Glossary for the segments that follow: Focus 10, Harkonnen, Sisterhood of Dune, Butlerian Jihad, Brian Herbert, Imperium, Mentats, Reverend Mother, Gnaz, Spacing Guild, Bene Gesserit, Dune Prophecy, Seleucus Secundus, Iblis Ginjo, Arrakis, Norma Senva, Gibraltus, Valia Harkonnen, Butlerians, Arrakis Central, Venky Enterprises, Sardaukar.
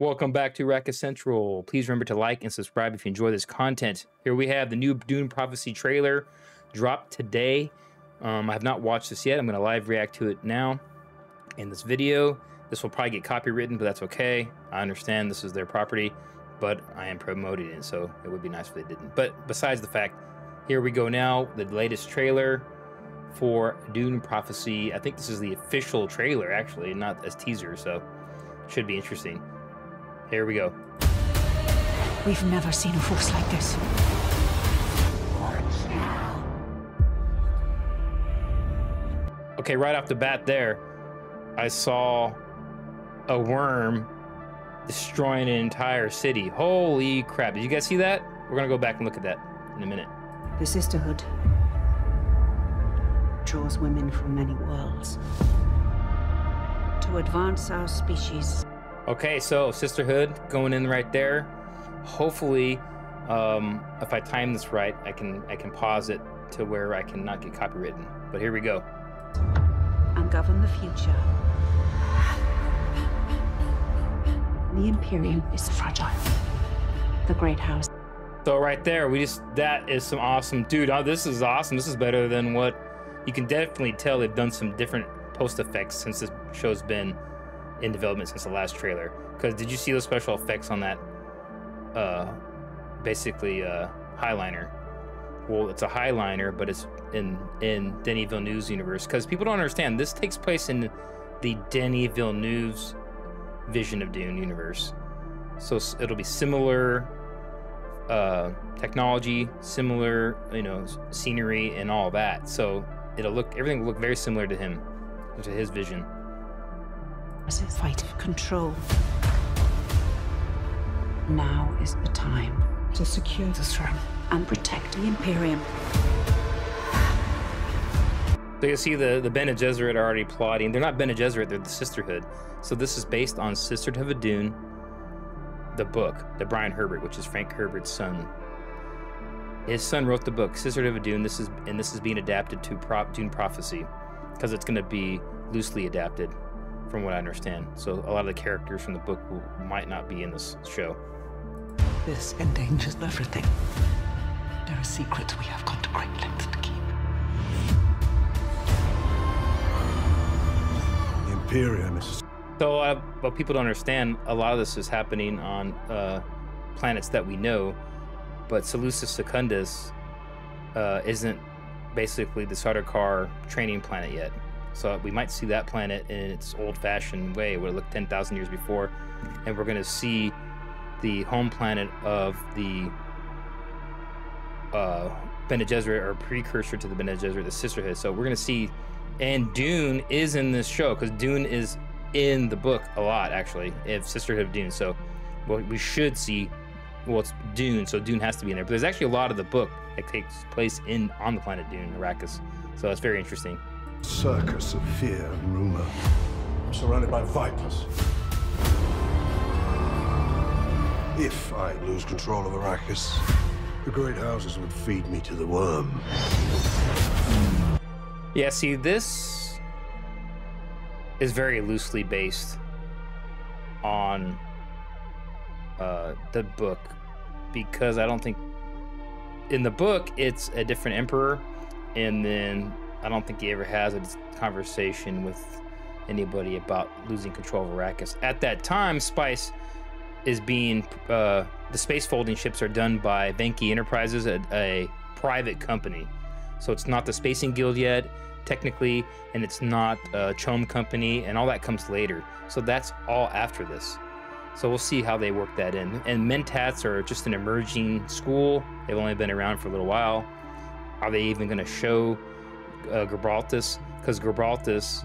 Welcome back to Arrakis Central. Please remember to like and subscribe if you enjoy this content. Here we have the new Dune Prophecy trailer dropped today. I have not watched this yet. I'm going to live react to it now in this video. This will probably get copywritten, but that's okay. I understand this is their property, but I am promoting it, so it would be nice if they didn't. But besides the fact, here we go now, the latest trailer for Dune Prophecy. I think this is the official trailer, actually, not as teaser, so it should be interesting. Here we go. We've never seen a force like this. Okay, right off the bat there, I saw a worm destroying an entire city. Holy crap, did you guys see that? We're gonna go back and look at that in a minute. The Sisterhood draws women from many worlds to advance our species. Okay, so Sisterhood going in right there. Hopefully, if I time this right, I can pause it to where I cannot get copywritten. But here we go. And govern the future. The Imperium is fragile. The Great House. So right there, that is some awesome, dude. Oh, this is awesome. This is better than what you can definitely tell. They've done some different post effects since this show's been in development since the last trailer. Because did you see those special effects on that highliner? Well, it's a highliner, but it's in Denis Villeneuve's universe, because people don't understand this takes place in the Denis Villeneuve's Vision of Dune universe. So it'll be similar technology, similar, you know, scenery and all that, so everything will look very similar to him, to his vision. Fight control. Now is the time to secure the throne and protect the Imperium. So you see the Bene Gesserit are already plotting. They're not Bene Gesserit, they're the Sisterhood. So this is based on Sisterhood of Dune, the book, the Brian Herbert, which is Frank Herbert's son. His son wrote the book, Sisterhood of Dune. This is being adapted to Dune Prophecy, because it's going to be loosely adapted, from what I understand. So a lot of the characters from the book might not be in this show. This endangers everything. There are secrets we have gone to great lengths to keep. The Imperium is... So what people don't understand, a lot of this is happening on planets that we know, but Seleucus Secundus isn't basically the Sardaukar training planet yet. So we might see that planet in its old-fashioned way, where it looked 10,000 years before, and we're going to see the home planet of the Bene Gesserit, or precursor to the Bene Gesserit, the Sisterhood. So we're going to see, and Dune is in this show, because Dune is in the book a lot, actually, of Sisterhood of Dune. So we should see, well, it's Dune, so Dune has to be in there. But there's actually a lot of the book that takes place on the planet Dune, Arrakis. So it's very interesting. Circus of fear and rumor. I'm surrounded by vipers. If I lose control of Arrakis, the great houses would feed me to the worm. Yeah, see, this is very loosely based on the book, because I don't think in the book it's a different emperor, and then I don't think he ever has a conversation with anybody about losing control of Arrakis. At that time, Spice is being... the space folding ships are done by Venky Enterprises, a private company. So it's not the Spacing Guild yet, technically, and it's not Chom Company, and all that comes later. So that's all after this. So we'll see how they work that in. And Mentats are just an emerging school. They've only been around for a little while. Are they even going to show... Gibraltus, because Gibraltus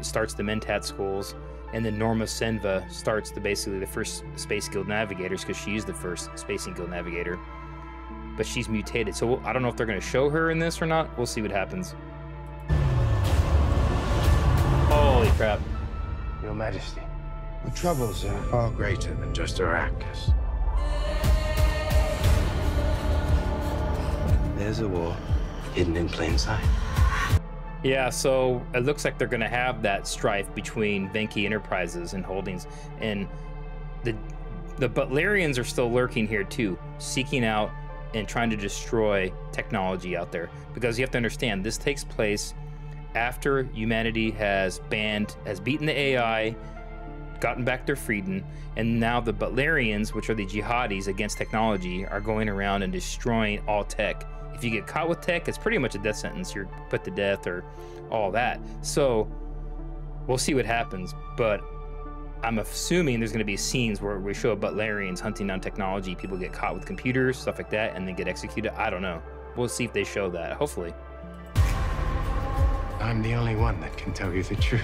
starts the Mentat schools, and then Norma Senva starts basically the first Space Guild Navigators, because she's the first Spacing Guild Navigator, but she's mutated. So I don't know if they're going to show her in this or not. We'll see what happens. Holy crap. Your Majesty, the troubles are far greater than just Arrakis. There's a war hidden in plain sight. Yeah, so it looks like they're going to have that strife between Venky Enterprises and Holdings and the Butlerians are still lurking here too, seeking out and trying to destroy technology out there. Because you have to understand, this takes place after humanity has beaten the AI, gotten back their freedom, and now the Butlerians, which are the jihadis against technology, are going around and destroying all tech. If you get caught with tech, it's pretty much a death sentence. You're put to death or all that. So we'll see what happens, but I'm assuming there's going to be scenes where we show Butlerians hunting down technology, people get caught with computers, stuff like that, and then get executed. I don't know. We'll see if they show that, hopefully. I'm the only one that can tell you the truth.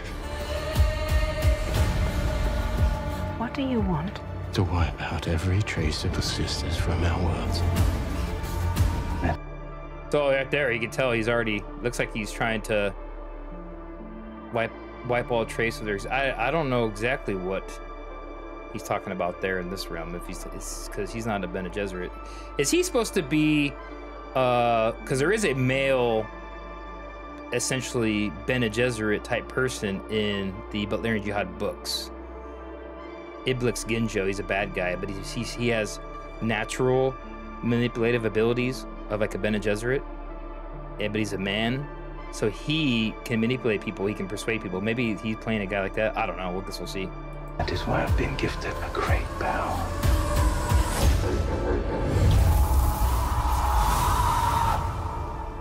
What do you want? To wipe out every trace of persistence from our worlds. So right there, you can tell he's already, looks like he's trying to wipe all trace of theirs. I don't know exactly what he's talking about there in this realm, if it's because he's not a Bene Gesserit. Is he supposed to be, because there is a male, essentially Bene Gesserit type person in the Butlerian Jihad books. Iblis Ginjo, he's a bad guy, but he has natural manipulative abilities of like a Bene Gesserit, but he's a man. So he can manipulate people, he can persuade people. Maybe he's playing a guy like that. I don't know, we'll see. That is why I've been gifted a great power.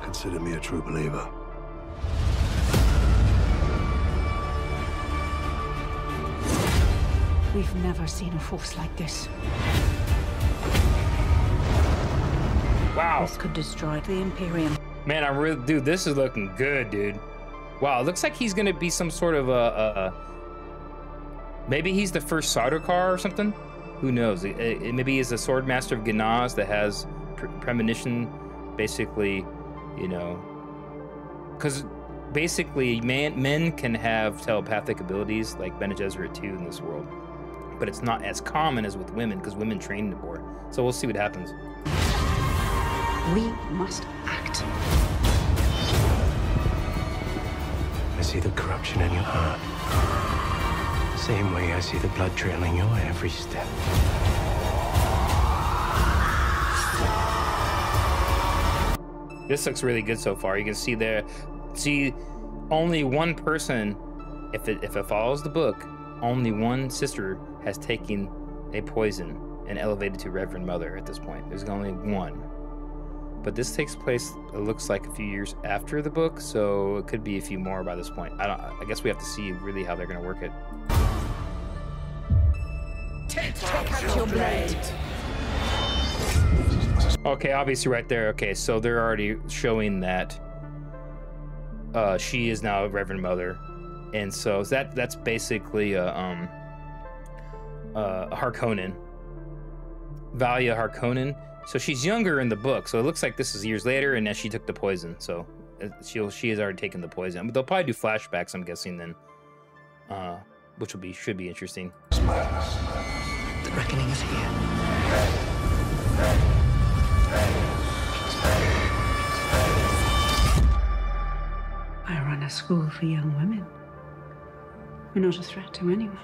Consider me a true believer. We've never seen a force like this. Wow. This could destroy the Imperium. Man, I'm really, dude, this is looking good, dude. Wow, it looks like he's gonna be some sort of maybe he's the first Sardaukar or something? Who knows? Maybe he's a sword master of Gnaz that has premonition, basically, you know. Because basically, men can have telepathic abilities like Bene Gesserit too in this world. But it's not as common as with women, because women train more. So we'll see what happens. We must act. I see the corruption in your heart. Same way I see the blood trailing your every step. This looks really good so far. You can see there, only one person, if it follows the book, only one sister has taken a poison and elevated to Reverend Mother at this point. There's only one. But this takes place, it looks like, a few years after the book, so it could be a few more by this point. I guess we have to see really how they're going to work it. Take your blade. Okay, obviously right there. Okay, so they're already showing that she is now Reverend Mother, and so that's basically Harkonnen, Valia Harkonnen. So she's younger in the book, so it looks like this is years later, and then she took the poison, so she has already taken the poison. But they'll probably do flashbacks, I'm guessing, then, which should be interesting. The reckoning is here. I run a school for young women. We're not a threat to anyone.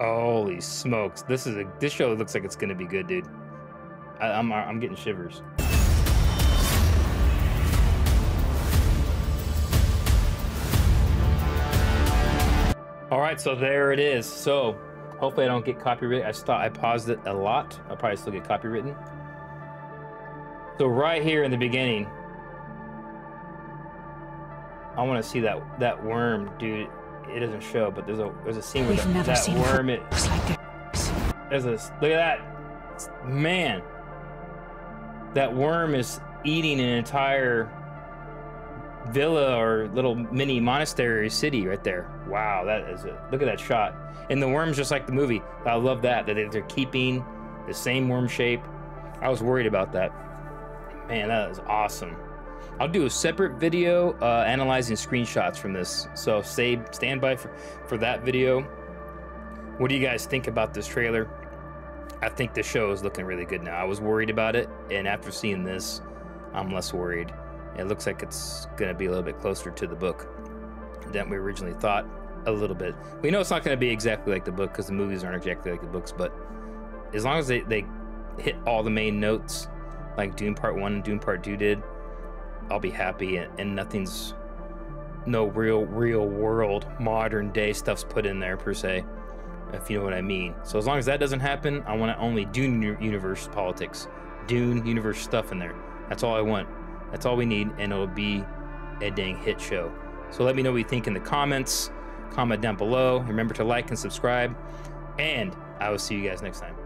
Holy smokes! This show looks like it's gonna be good, dude. I'm getting shivers. All right, so there it is. So hopefully I don't get copyrighted. I paused it a lot. I'll probably still get copywritten. So right here in the beginning, I want to see that worm, dude. It doesn't show, but there's a scene where that worm. It looks like this. Look at that, man. That worm is eating an entire villa or little mini monastery city right there. Wow, that is it. Look at that shot. And the worm's just like the movie. I love that they're keeping the same worm shape. I was worried about that. Man, that is awesome. I'll do a separate video analyzing screenshots from this. So stand by for that video. What do you guys think about this trailer? I think the show is looking really good now. I was worried about it, and after seeing this, I'm less worried. It looks like it's gonna be a little bit closer to the book than we originally thought. a little bit. We know it's not going to be exactly like the book because the movies aren't exactly like the books, but as long as they hit all the main notes like Dune Part 1 and Dune Part 2 did, I'll be happy, and nothing's, no real world modern day stuff's put in there per se, if you know what I mean. So as long as that doesn't happen, I want to only Dune universe politics, Dune universe stuff in there. That's all I want. That's all we need, and it'll be a dang hit show. So let me know what you think in the comments. Comment down below. Remember to like and subscribe, and I will see you guys next time.